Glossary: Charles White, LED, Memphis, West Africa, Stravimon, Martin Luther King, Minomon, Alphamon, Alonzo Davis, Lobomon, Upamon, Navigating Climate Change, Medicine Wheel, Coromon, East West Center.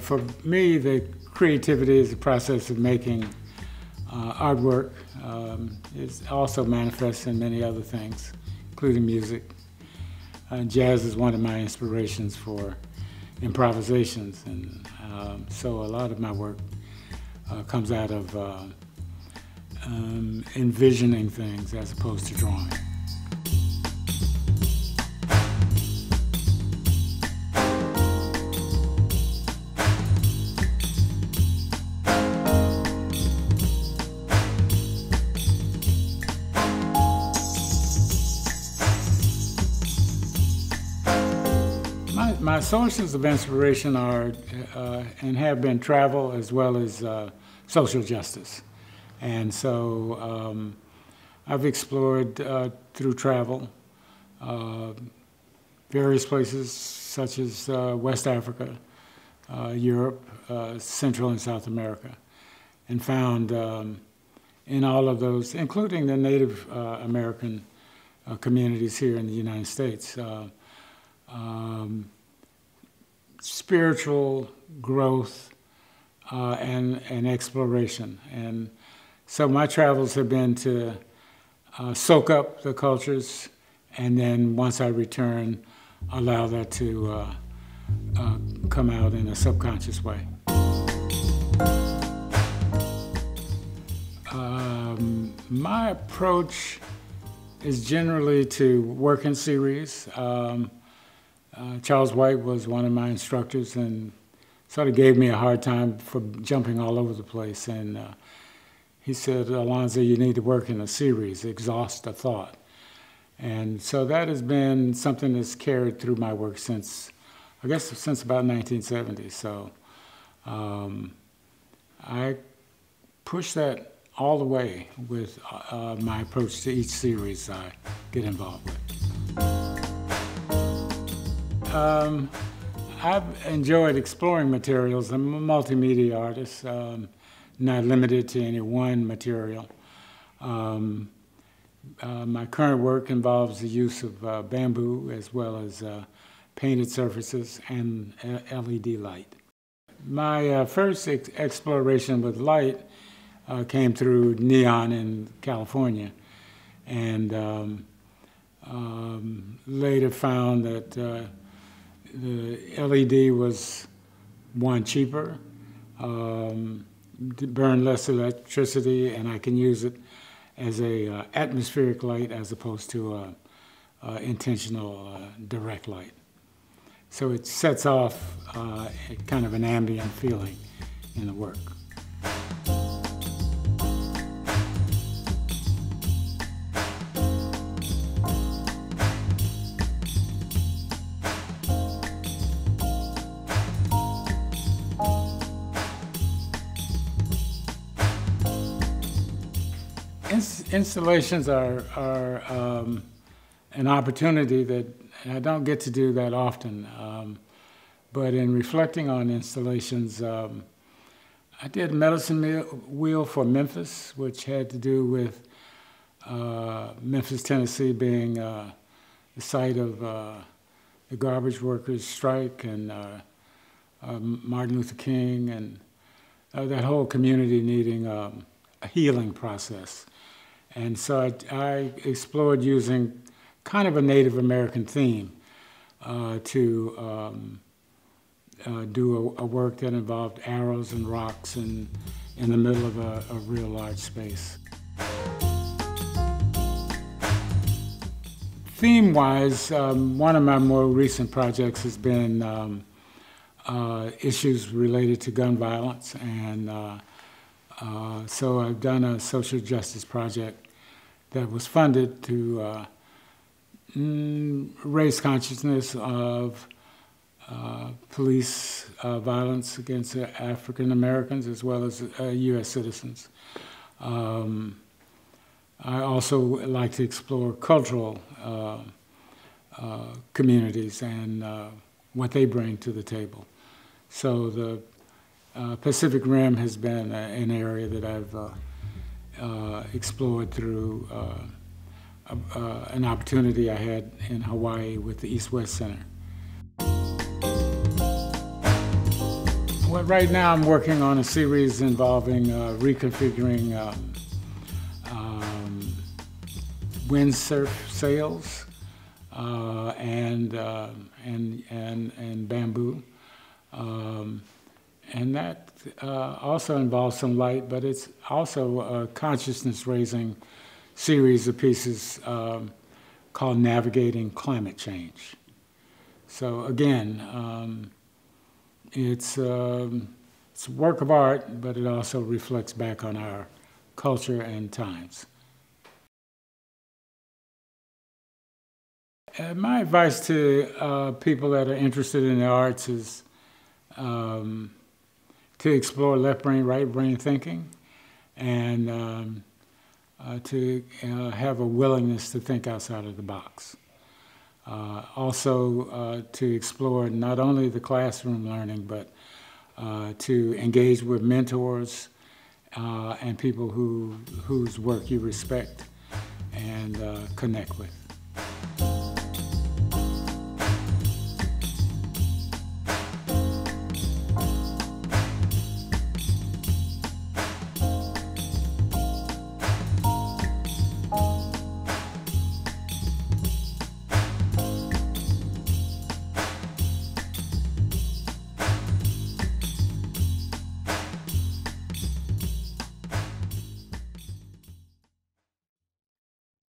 For me, the creativity is the process of making artwork. It also manifests in many other things, including music. Jazz is one of my inspirations for improvisations, and so a lot of my work comes out of envisioning things as opposed to drawing. My sources of inspiration are and have been travel as well as social justice. And so I've explored through travel various places such as West Africa, Europe, Central and South America, and found in all of those, including the Native American communities here in the United States, spiritual growth and exploration. And so my travels have been to soak up the cultures, and then once I return, allow that to come out in a subconscious way. My approach is generally to work in series. Charles White was one of my instructors and sort of gave me a hard time for jumping all over the place. And he said, "Alonzo, you need to work in a series, exhaust a thought." And so that has been something that's carried through my work since, I guess, since about 1970. So I push that all the way with my approach to each series I get involved with. I've enjoyed exploring materials. I'm a multimedia artist, not limited to any one material. My current work involves the use of bamboo as well as painted surfaces and LED light. My first exploration with light came through neon in California, and later found that the LED was, one, cheaper, burn less electricity, and I can use it as a atmospheric light as opposed to intentional direct light. So it sets off kind of an ambient feeling in the work. Installations are an opportunity that I don't get to do that often, but in reflecting on installations, I did Medicine Wheel for Memphis, which had to do with Memphis, Tennessee being the site of the garbage workers' strike, and Martin Luther King, and that whole community needing a healing process. And so I explored using kind of a Native American theme to do a work that involved arrows and rocks and in the middle of a real large space. Theme-wise, one of my more recent projects has been issues related to gun violence, and so I've done a social justice project that was funded to raise consciousness of police violence against African Americans as well as U.S. citizens. I also like to explore cultural communities and what they bring to the table. So the Pacific Rim has been an area that I've explored through an opportunity I had in Hawaii with the East West Center. Well, right now I'm working on a series involving reconfiguring windsurf sails and bamboo. And that also involves some light, but it's also a consciousness-raising series of pieces called Navigating Climate Change. So again, it's a work of art, but it also reflects back on our culture and times. My advice to people that are interested in the arts is to explore left brain, right brain thinking, and to have a willingness to think outside of the box. Also to explore not only the classroom learning, but to engage with mentors and people whose work you respect and connect with.